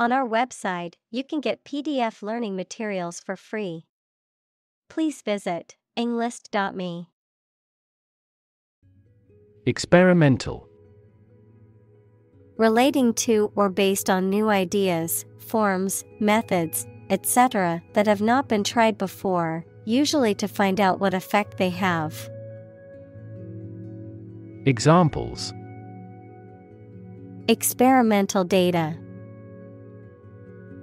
On our website, you can get PDF learning materials for free. Please visit Englist.me. Experimental. Relating to or based on new ideas, forms, methods, etc. that have not been tried before, usually to find out what effect they have. Examples: experimental data,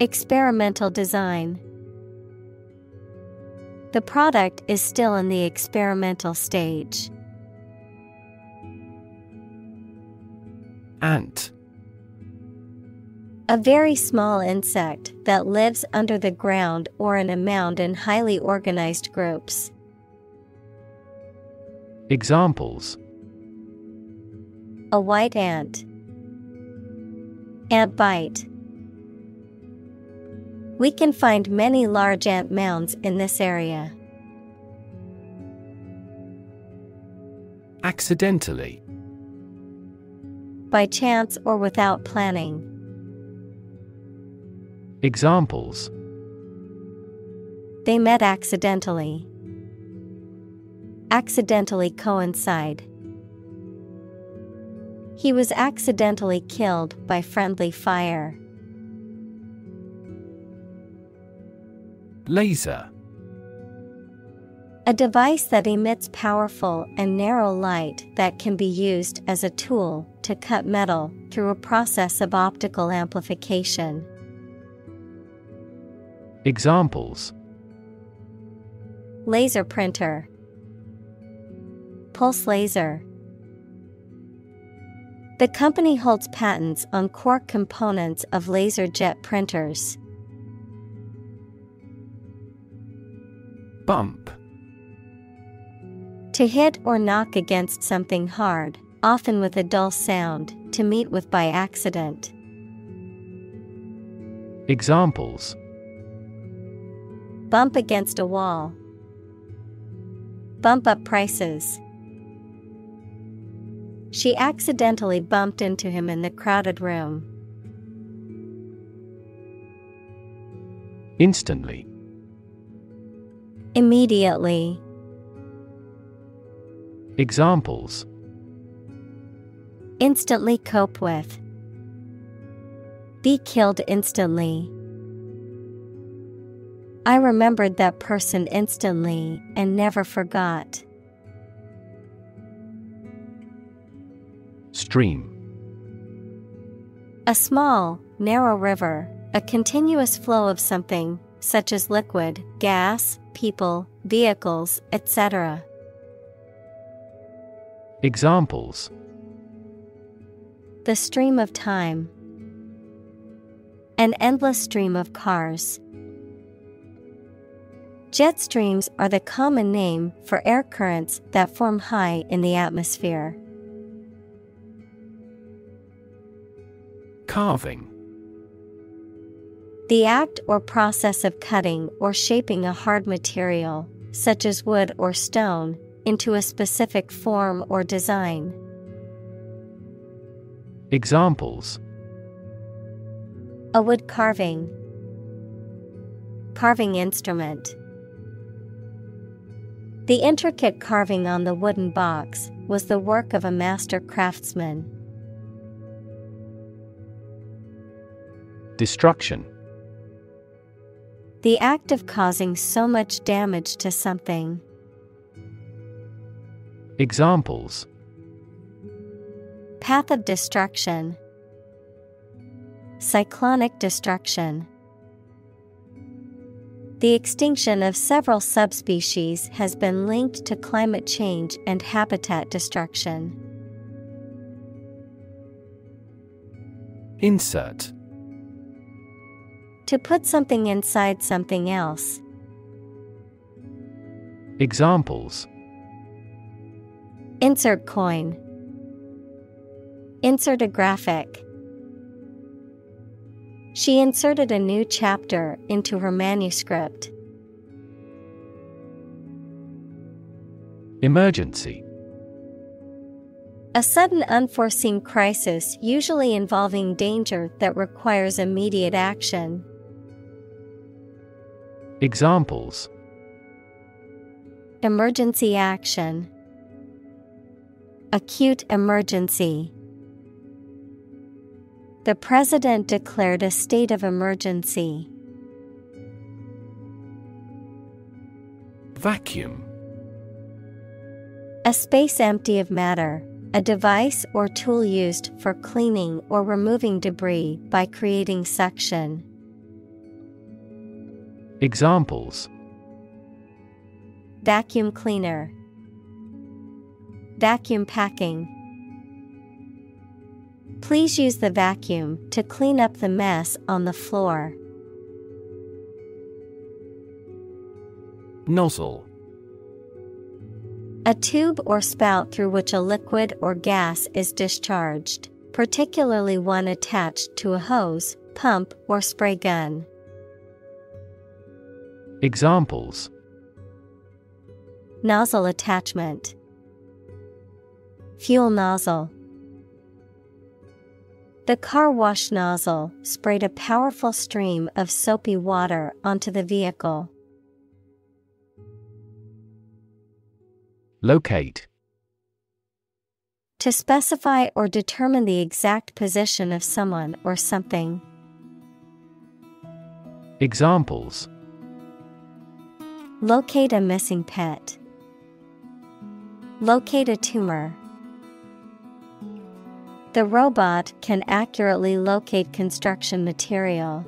experimental design. The product is still in the experimental stage. Ant. A very small insect that lives under the ground or in a mound in highly organized groups. Examples: a white ant, ant bite. We can find many large ant mounds in this area. Accidentally. By chance or without planning. Examples: they met accidentally, accidentally coincide. He was accidentally killed by friendly fire. Laser. A device that emits powerful and narrow light that can be used as a tool to cut metal through a process of optical amplification. Examples: laser printer, pulse laser. The company holds patents on core components of laser jet printers. Bump. To hit or knock against something hard, often with a dull sound, to meet with by accident. Examples: bump against a wall, bump up prices. She accidentally bumped into him in the crowded room. Instantly. Immediately. Examples: instantly cope with, be killed instantly. I remembered that person instantly and never forgot. Stream. A small, narrow river, a continuous flow of something, such as liquid, gas, people, vehicles, etc. Examples: the stream of time, an endless stream of cars. Jet streams are the common name for air currents that form high in the atmosphere. Carving. The act or process of cutting or shaping a hard material, such as wood or stone, into a specific form or design. Examples: a wood carving, carving instrument. The intricate carving on the wooden box was the work of a master craftsman. Destruction. The act of causing so much damage to something. Examples: path of destruction, cyclonic destruction. The extinction of several subspecies has been linked to climate change and habitat destruction. Insert. To put something inside something else. Examples: insert coin, insert a graphic. She inserted a new chapter into her manuscript. Emergency. A sudden unforeseen crisis usually involving danger that requires immediate action. Examples: emergency action, acute emergency. The president declared a state of emergency. Vacuum. A space empty of matter, a device or tool used for cleaning or removing debris by creating suction. Examples: vacuum cleaner, vacuum packing. Please use the vacuum to clean up the mess on the floor. Nozzle. A tube or spout through which a liquid or gas is discharged, particularly one attached to a hose, pump, or spray gun. Examples: nozzle attachment, fuel nozzle. The car wash nozzle sprayed a powerful stream of soapy water onto the vehicle. Locate. To specify or determine the exact position of someone or something. Examples: locate a missing pet, locate a tumor. The robot can accurately locate construction material.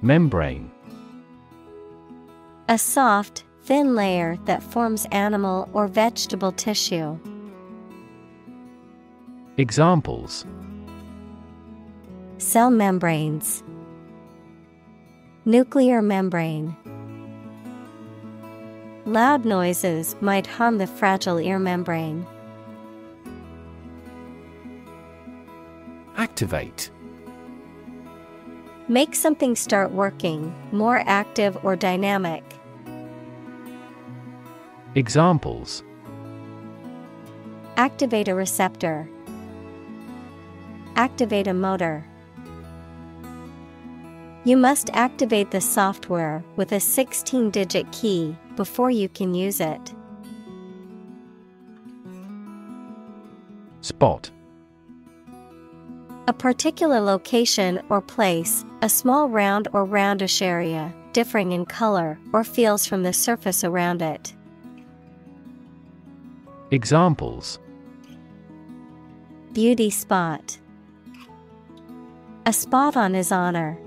Membrane. A soft, thin layer that forms animal or vegetable tissue. Examples: cell membranes, nuclear membrane. Loud noises might harm the fragile ear membrane. Activate. Make something start working, more active or dynamic. Examples: activate a receptor, activate a motor. You must activate the software with a 16-digit key before you can use it. Spot. A particular location or place, a small round or roundish area, differing in color or feels from the surface around it. Examples: beauty spot, a spot on his honor.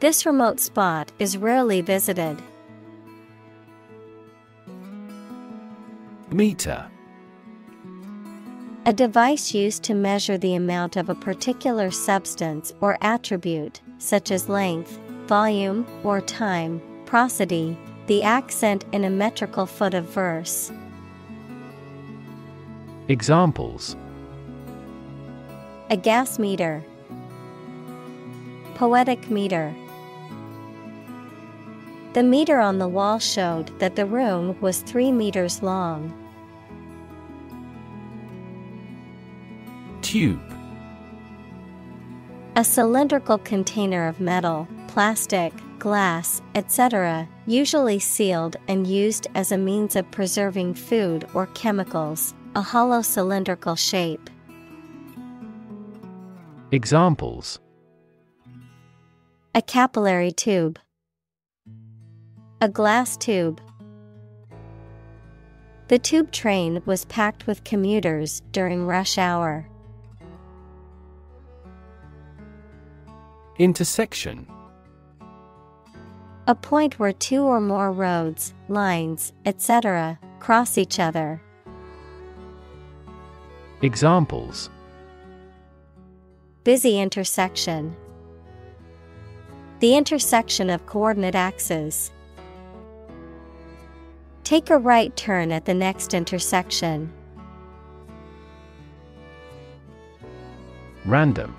This remote spot is rarely visited. Meter. A device used to measure the amount of a particular substance or attribute, such as length, volume, or time, prosody, the accent in a metrical foot of verse. Examples: a gas meter, poetic meter. The meter on the wall showed that the room was 3 meters long. Tube. A cylindrical container of metal, plastic, glass, etc., usually sealed and used as a means of preserving food or chemicals, a hollow cylindrical shape. Examples: a capillary tube, a glass tube. The tube train was packed with commuters during rush hour. Intersection. A point where two or more roads, lines, etc., cross each other. Examples: busy intersection, the intersection of coordinate axes. Take a right turn at the next intersection. Random.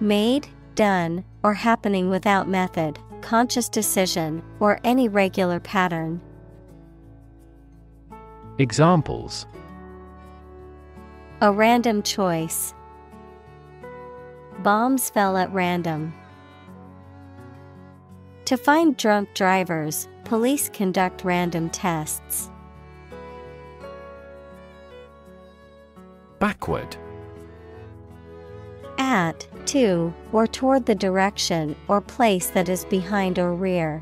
Made, done, or happening without method, conscious decision or any regular pattern. Examples: a random choice. Bombs fell at random. To find drunk drivers, police conduct random tests. Backward. At, to, or toward the direction or place that is behind or rear.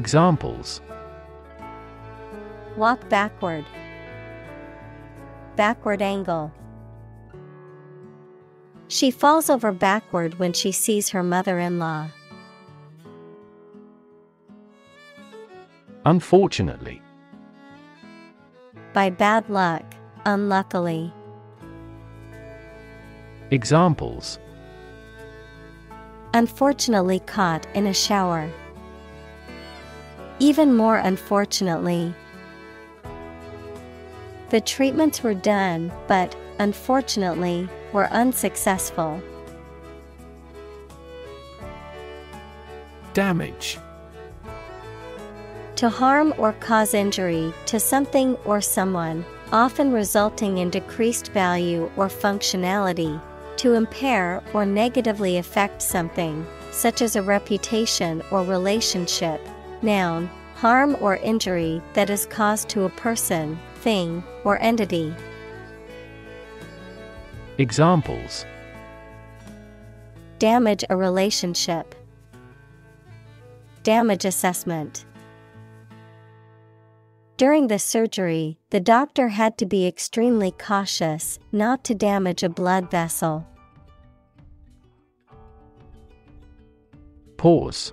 Examples: walk backward. Backward angle. She falls over backward when she sees her mother-in-law. Unfortunately. By bad luck, unluckily. Examples: unfortunately caught in a shower. Even more unfortunately. The treatments were done, but, unfortunately, were unsuccessful. Damage. To harm or cause injury to something or someone, often resulting in decreased value or functionality, to impair or negatively affect something, such as a reputation or relationship. Noun, harm or injury that is caused to a person, thing, or entity. Examples: damage a relationship. Damage assessment. During the surgery, the doctor had to be extremely cautious not to damage a blood vessel. Pause.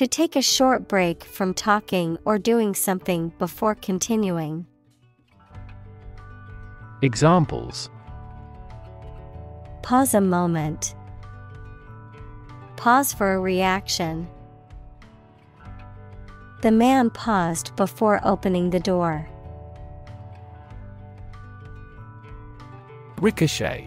To take a short break from talking or doing something before continuing. Examples: pause a moment. Pause for a reaction. The man paused before opening the door. Ricochet.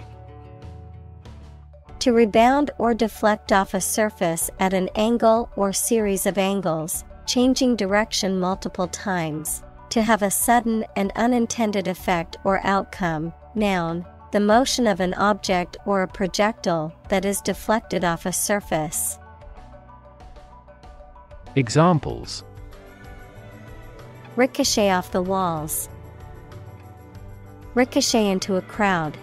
To rebound or deflect off a surface at an angle or series of angles, changing direction multiple times. To have a sudden and unintended effect or outcome. Noun, the motion of an object or a projectile that is deflected off a surface. Examples: ricochet off the walls. Ricochet into a crowd.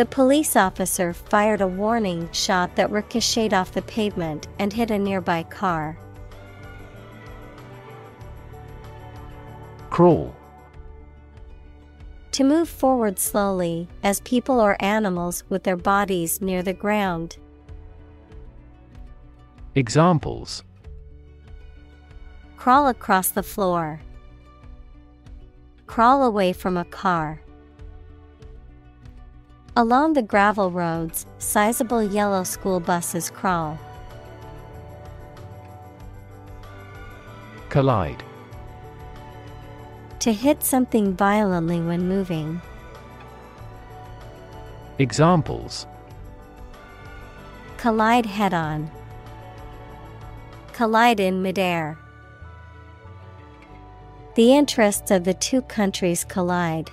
The police officer fired a warning shot that ricocheted off the pavement and hit a nearby car. Crawl. To move forward slowly, as people or animals with their bodies near the ground. Examples: crawl across the floor. Crawl away from a car. Along the gravel roads, sizable yellow school buses crawl. Collide. To hit something violently when moving. Examples: collide head-on. Collide in midair. The interests of the two countries collide.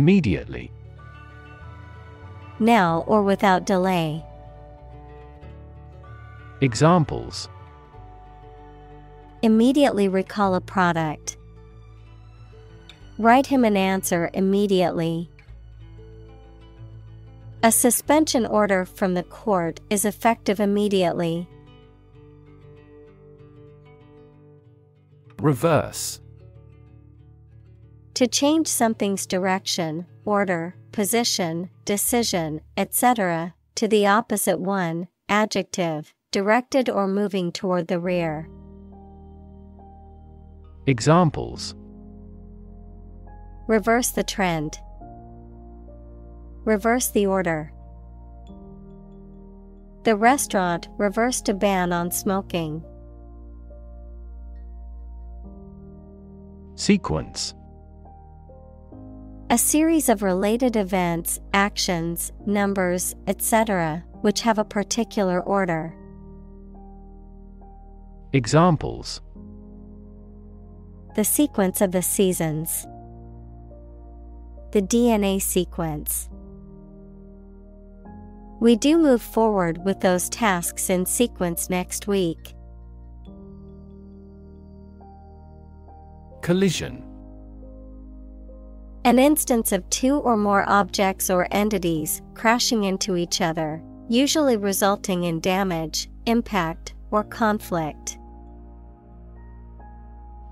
Immediately. Now or without delay. Examples: immediately recall a product. Write him an answer immediately. A suspension order from the court is effective immediately. Reverse. To change something's direction, order, position, decision, etc., to the opposite one. Adjective, directed or moving toward the rear. Examples: reverse the trend. Reverse the order. The restaurant reversed a ban on smoking. Sequence. A series of related events, actions, numbers, etc., which have a particular order. Examples: the sequence of the seasons, the DNA sequence. We do move forward with those tasks in sequence next week. Collision: an instance of two or more objects or entities crashing into each other, usually resulting in damage, impact, or conflict.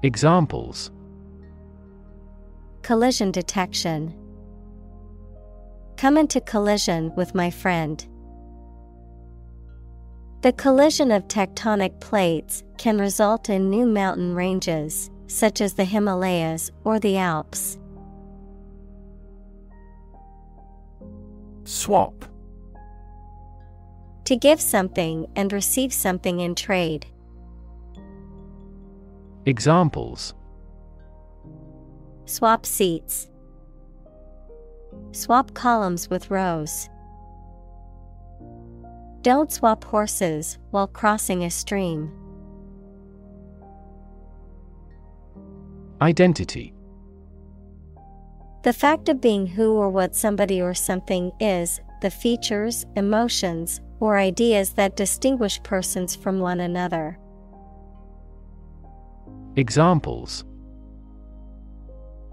Examples: collision detection. Come into collision with my friend. The collision of tectonic plates can result in new mountain ranges, such as the Himalayas or the Alps. Swap: to give something and receive something in trade. Examples: swap seats. Swap columns with rows. Don't swap horses while crossing a stream. Identity: the fact of being who or what somebody or something is, the features, emotions, or ideas that distinguish persons from one another. Examples: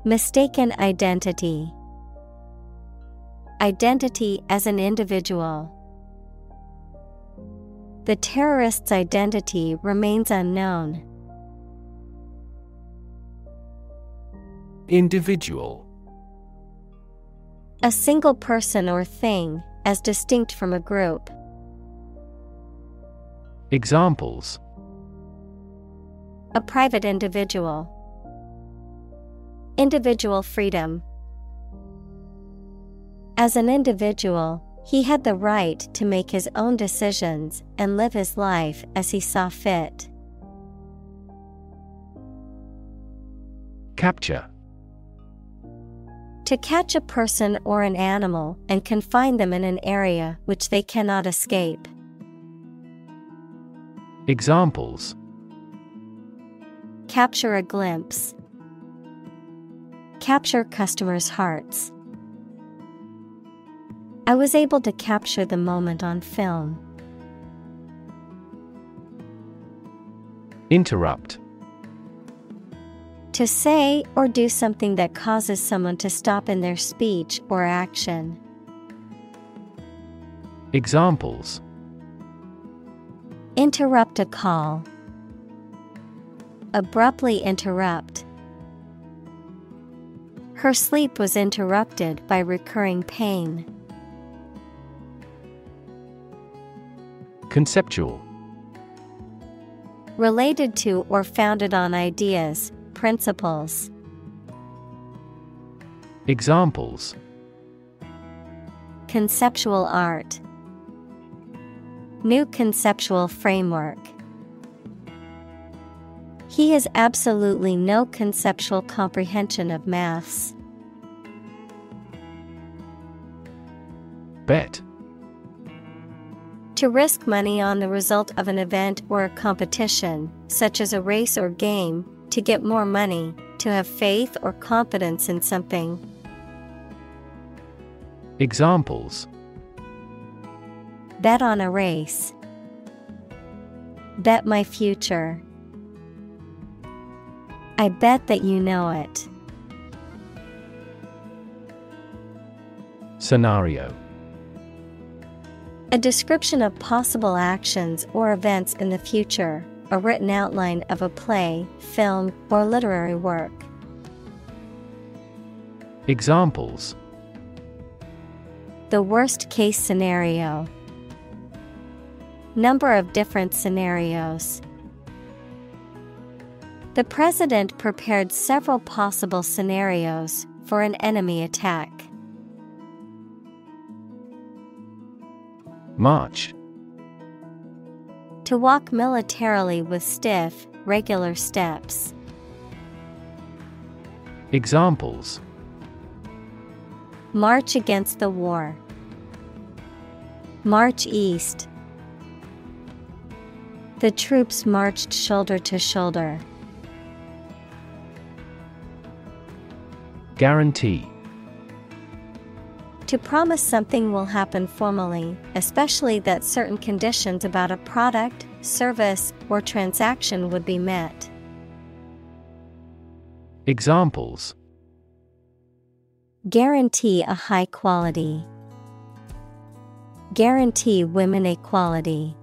mistaken identity. Identity as an individual. The terrorist's identity remains unknown. Individual: a single person or thing, as distinct from a group. Examples: a private individual. Individual freedom. As an individual, he had the right to make his own decisions and live his life as he saw fit. Capture: to catch a person or an animal and confine them in an area which they cannot escape. Examples: capture a glimpse. Capture customers' hearts. I was able to capture the moment on film. Interrupt: to say or do something that causes someone to stop in their speech or action. Examples: interrupt a call. Abruptly interrupt. Her sleep was interrupted by recurring pain. Conceptual: related to or founded on ideas, principles. Examples: conceptual art. New conceptual framework. He has absolutely no conceptual comprehension of maths. Bet: to risk money on the result of an event or a competition, such as a race or game, to get more money, to have faith or confidence in something. Examples: bet on a race. Bet my future. I bet that you know it. Scenario: a description of possible actions or events in the future, a written outline of a play, film, or literary work. Examples: the worst case scenario. Number of different scenarios. The president prepared several possible scenarios for an enemy attack. March: to walk militarily with stiff, regular steps. Examples: March against the war. March east. The troops marched shoulder to shoulder. Guarantee. To promise something will happen formally, especially that certain conditions about a product, service, or transaction would be met. Examples. Guarantee a high quality. Guarantee women equality.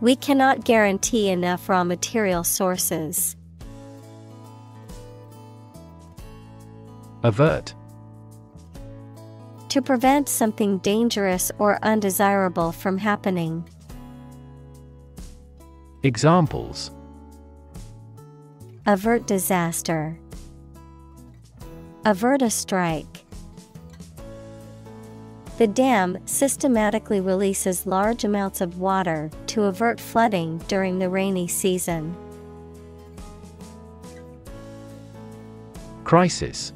We cannot guarantee enough raw material sources. Avert. To prevent something dangerous or undesirable from happening. Examples. Avert disaster. Avert a strike. The dam systematically releases large amounts of water to avert flooding during the rainy season. Crisis.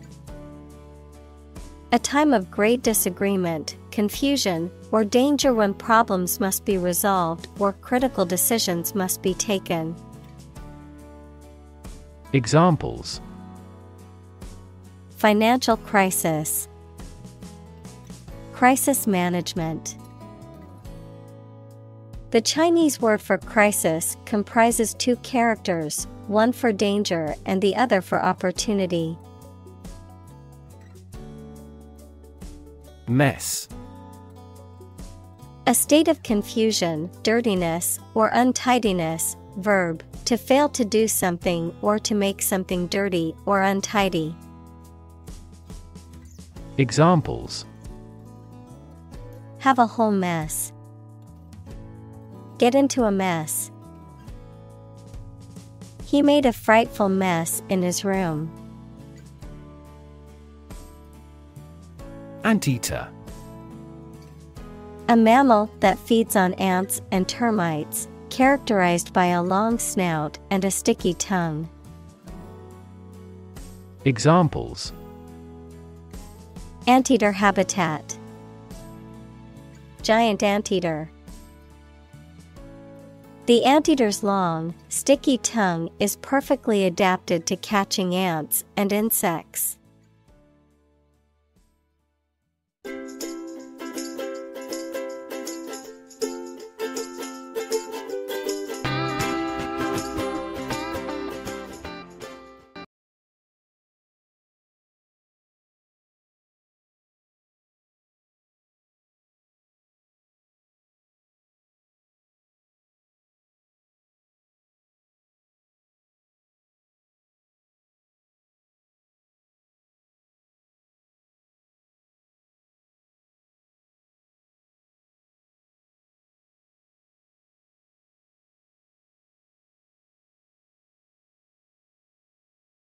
A time of great disagreement, confusion, or danger when problems must be resolved or critical decisions must be taken. Examples. Financial crisis. Crisis management. The Chinese word for crisis comprises two characters, one for danger and the other for opportunity. Mess. A state of confusion, dirtiness, or untidiness. Verb, to fail to do something or to make something dirty or untidy. Examples. Have a whole mess. Get into a mess. He made a frightful mess in his room. Anteater. A mammal that feeds on ants and termites, characterized by a long snout and a sticky tongue. Examples. Anteater habitat. Giant anteater. The anteater's long, sticky tongue is perfectly adapted to catching ants and insects.